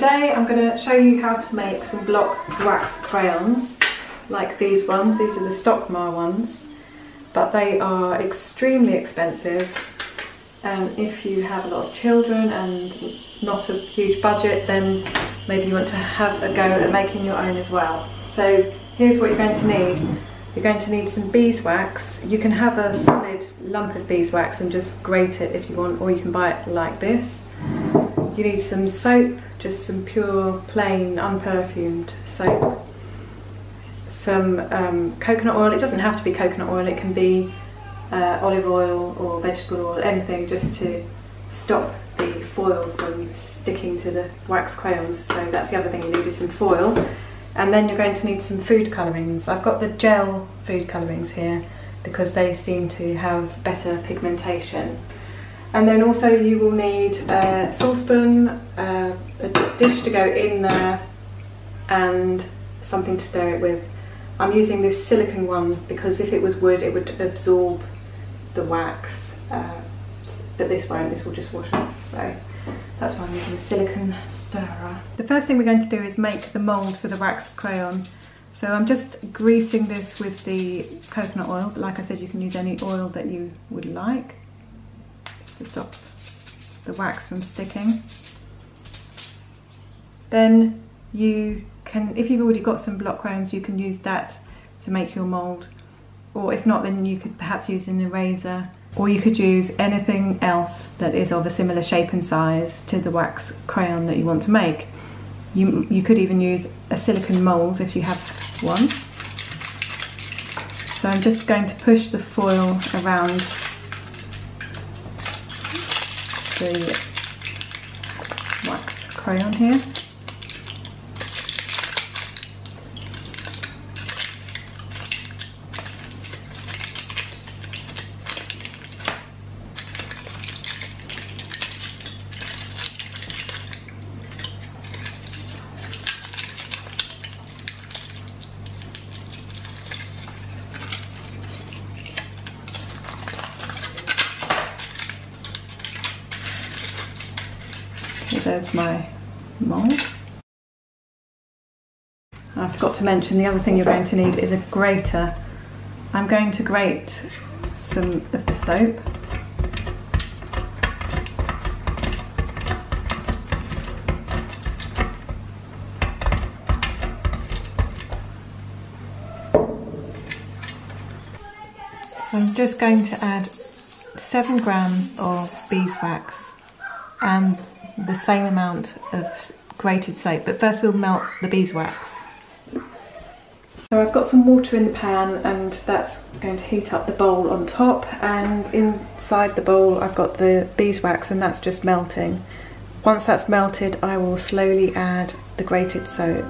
Today I'm going to show you how to make some block wax crayons like these ones. These are the Stockmar ones, but they are extremely expensive, and if you have a lot of children and not a huge budget, then maybe you want to have a go at making your own as well. So here's what you're going to need. You're going to need some beeswax. You can have a solid lump of beeswax and just grate it if you want, or you can buy it like this. You need some soap, just some pure, plain, unperfumed soap. Some coconut oil. It doesn't have to be coconut oil, it can be olive oil or vegetable oil, anything, just to stop the foil from sticking to the wax crayons. So that's the other thing you need, is some foil. And then you're going to need some food colourings. I've got the gel food colourings here because they seem to have better pigmentation. And then also you will need a saucepan, a dish to go in there, and something to stir it with. I'm using this silicone one because if it was wood it would absorb the wax, but this won't, this will just wash off. So that's why I'm using a silicone stirrer. The first thing we're going to do is make the mould for the wax crayon. So I'm just greasing this with the coconut oil. Like I said, you can use any oil that you would like, to stop the wax from sticking. Then you can, if you've already got some block crayons, you can use that to make your mould, or if not, then you could perhaps use an eraser, or you could use anything else that is of a similar shape and size to the wax crayon that you want to make. You could even use a silicone mould if you have one. So I'm just going to push the foil around the wax crayon here. There's my mould. I forgot to mention, the other thing you're going to need is a grater. I'm going to grate some of the soap. I'm just going to add 7 grams of beeswax and the same amount of grated soap, but first we'll melt the beeswax. So I've got some water in the pan, and that's going to heat up the bowl on top, and inside the bowl I've got the beeswax, and that's just melting. Once that's melted, I will slowly add the grated soap.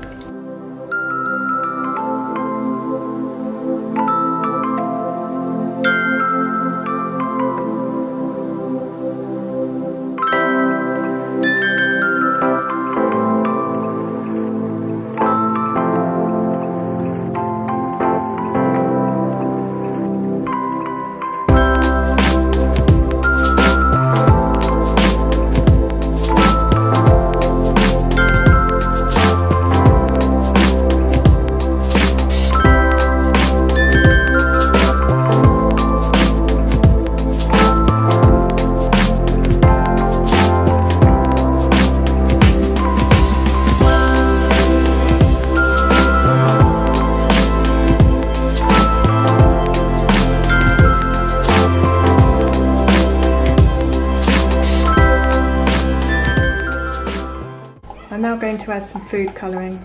I'm now going to add some food colouring,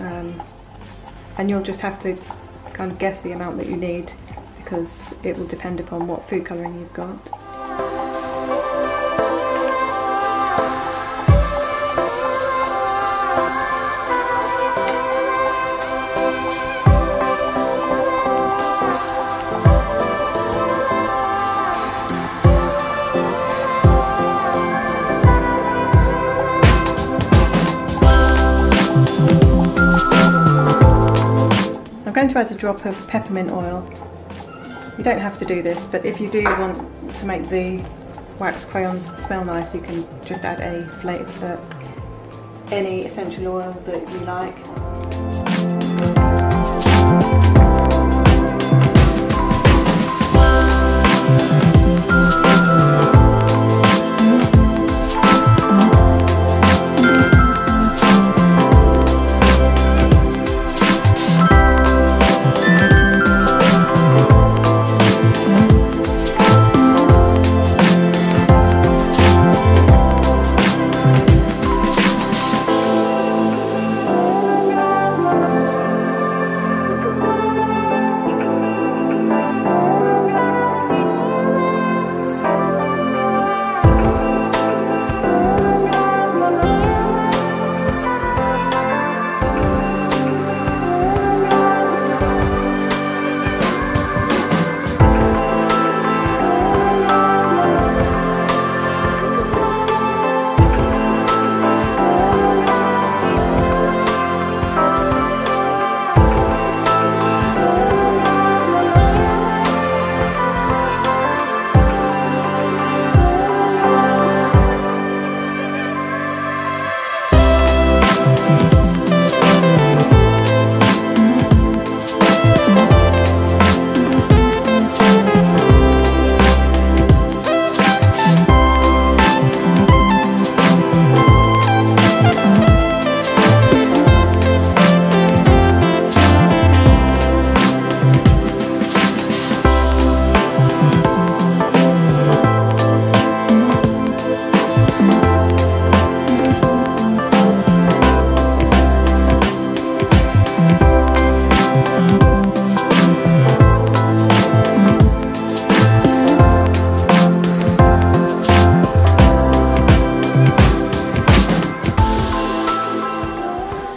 and you'll just have to kind of guess the amount that you need, because it will depend upon what food colouring you've got. I'm going to add a drop of peppermint oil. You don't have to do this, but if you do want to make the wax crayons smell nice, you can just add a flake, any essential oil that you like.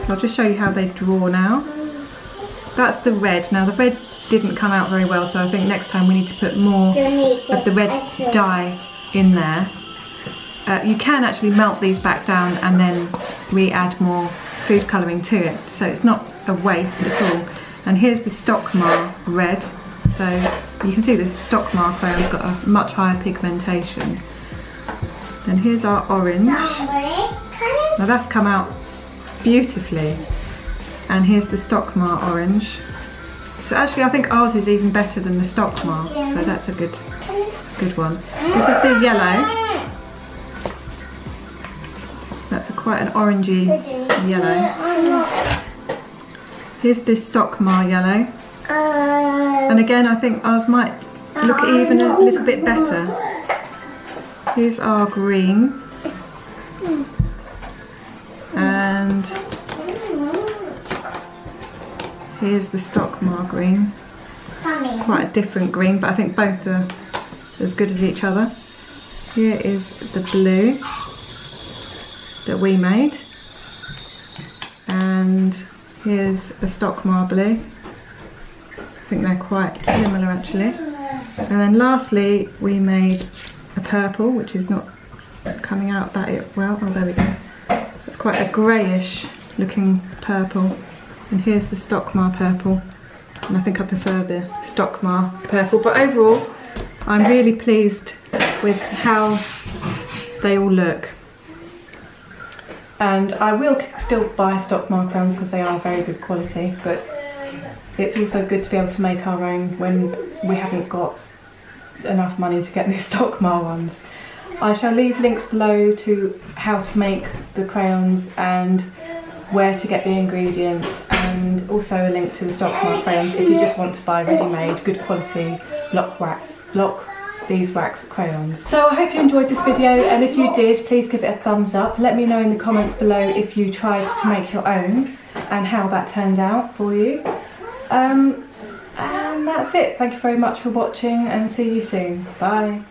I'll just show you how they draw now. That's the red. Now the red didn't come out very well, so I think next time we need to put more of the red dye in there. You can actually melt these back down and then re-add more food colouring to it, so it's not a waste at all. And here's the Stockmar red. So you can see the Stockmar crayon's got a much higher pigmentation. Then here's our orange. Now that's come out beautifully, and here's the Stockmar orange. So actually I think ours is even better than the Stockmar, so that's a good one. This is the yellow. That's quite an orangey yellow. Here's this Stockmar yellow, and again I think ours might look even a little bit better. Here's our green. And here's the Stockmar green. Quite a different green, but I think both are as good as each other. Here is the blue that we made. And here's the Stockmar blue. I think they're quite similar actually. And then lastly we made a purple, which is not coming out that well. Oh, there we go. It's quite a greyish looking purple, and here's the Stockmar purple, and I think I prefer the Stockmar purple, but overall I'm really pleased with how they all look. And I will still buy Stockmar crayons because they are very good quality, but it's also good to be able to make our own when we haven't got enough money to get the Stockmar ones. I shall leave links below to how to make the crayons and where to get the ingredients, and also a link to the Stockmar crayons if you just want to buy ready-made, good quality beeswax crayons. So I hope you enjoyed this video, and if you did, please give it a thumbs up. Let me know in the comments below if you tried to make your own and how that turned out for you. And that's it. Thank you very much for watching, and see you soon. Bye.